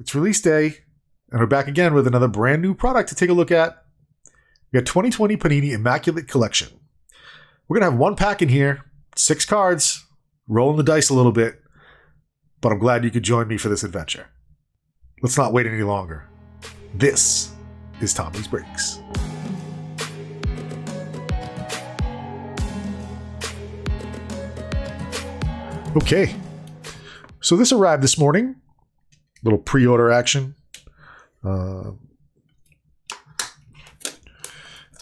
It's release day, and we're back again with another brand new product to take a look at. We got 2020 Panini Immaculate Collection. We're going to have one pack in here, 6 cards, rolling the dice a little bit, but I'm glad you could join me for this adventure. Let's not wait any longer. This is Tommy's Breaks. Okay, so this arrived this morning. Little pre-order action.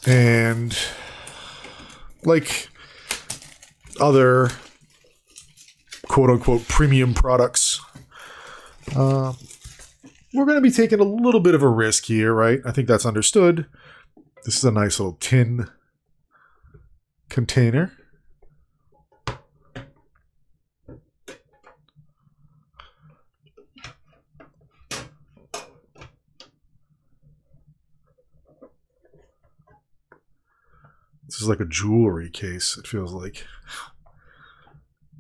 And like other quote-unquote premium products, we're going to be taking a little bit of a risk here, right? I think that's understood. This is a nice little tin container. This is like a jewelry case, it feels like.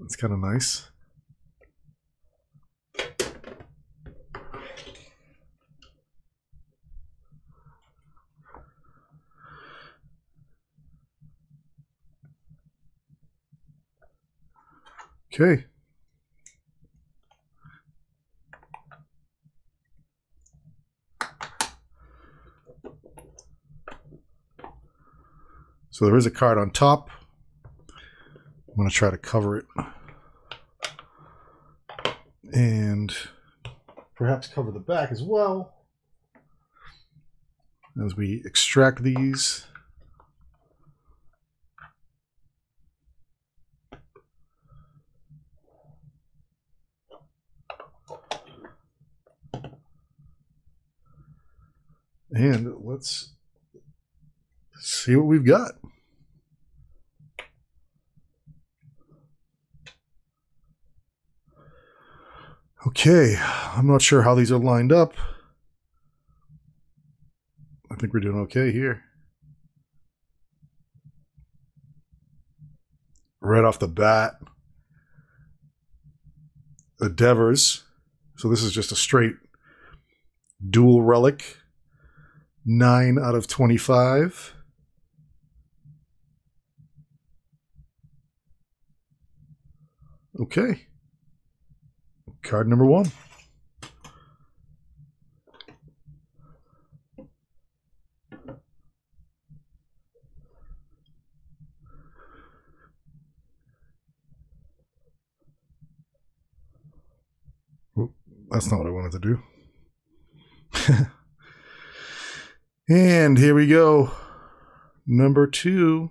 It's kind of nice. Okay. So there is a card on top. I'm going to try to cover it. And perhaps cover the back as well. As we extract these. And let's see what we've got. Okay, I'm not sure how these are lined up. I think we're doing okay here. Right off the bat, the Devers. So this is just a straight dual relic. 9/25. Okay. Card number 1. Oop, that's not what I wanted to do. And here we go. Number 2.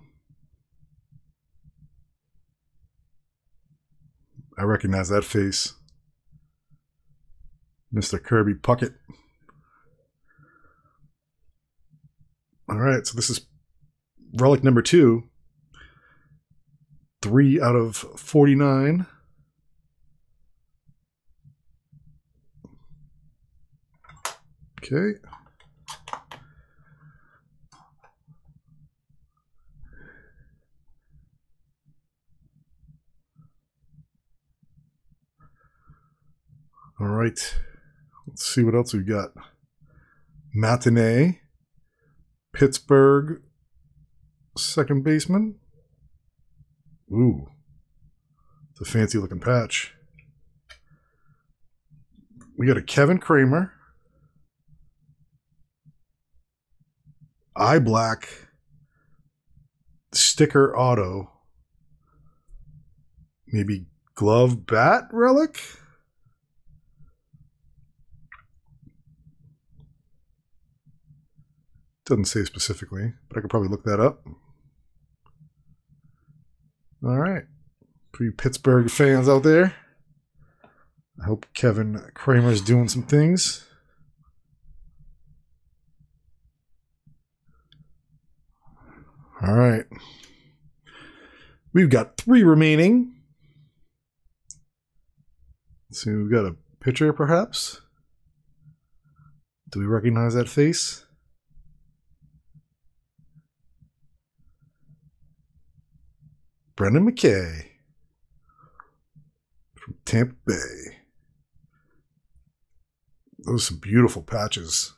I recognize that face. Mr. Kirby Puckett. All right, so this is relic number 2. 3/49. Okay. All right, let's see what else we've got. Matinee, Pittsburgh, second baseman. Ooh, it's a fancy looking patch. We got a Kevin Kramer, eye black, sticker auto, maybe glove bat relic? Doesn't say specifically, but I could probably look that up. All right. For you Pittsburgh fans out there, I hope Kevin Kramer's doing some things. All right. We've got 3 remaining. Let's see, we've got a pitcher, perhaps. Do we recognize that face? Brendan McKay from Tampa Bay. Those are some beautiful patches.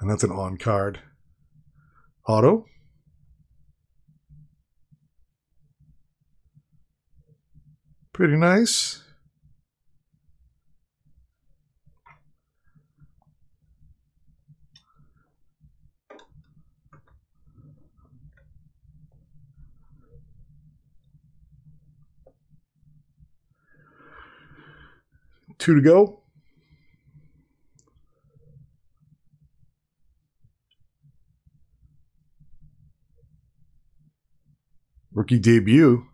And that's an on card. Auto. Pretty nice. Two to go. Rookie debut.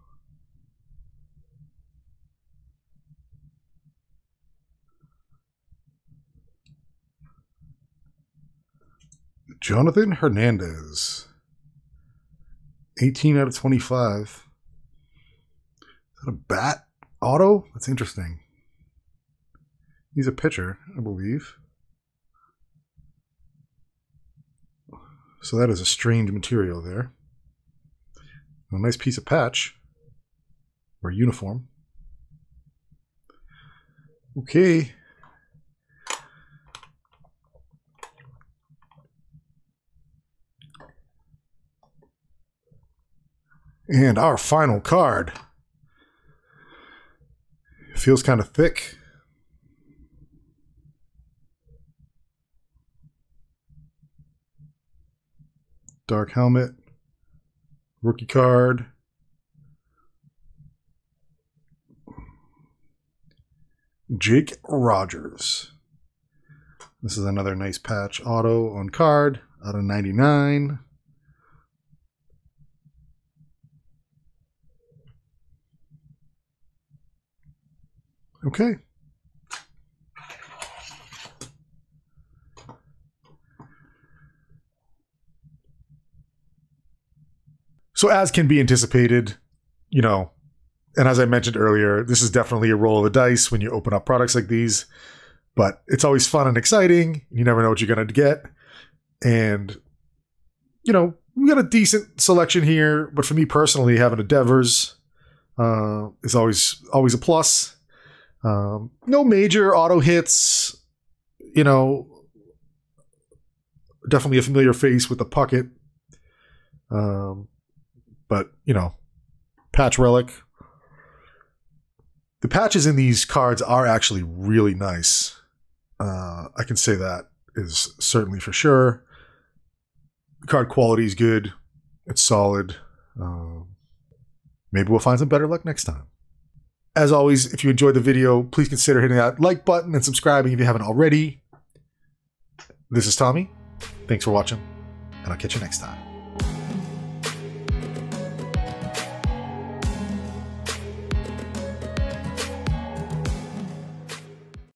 Jonathan Hernandez. 18 out of 25. Is that a bat auto? That's interesting. He's a pitcher, I believe. So that is a strange material there. A nice piece of patch or uniform. Okay. And our final card. It feels kind of thick. Dark helmet, rookie card, Jake Rogers. This is another nice patch auto on card out of 99. Okay. So as can be anticipated, you know, and as I mentioned earlier, this is definitely a roll of the dice when you open up products like these, but it's always fun and exciting. You never know what you're going to get. And, you know, we got a decent selection here, but for me personally, having a Devers is always a plus. No major auto hits, you know, definitely a familiar face with the Puckett. But, you know, patch relic. The patches in these cards are actually really nice. I can say that is certainly for sure. The card quality is good. It's solid. Maybe we'll find some better luck next time. As always, if you enjoyed the video, please consider hitting that like button and subscribing if you haven't already. This is Tommy. Thanks for watching, and I'll catch you next time.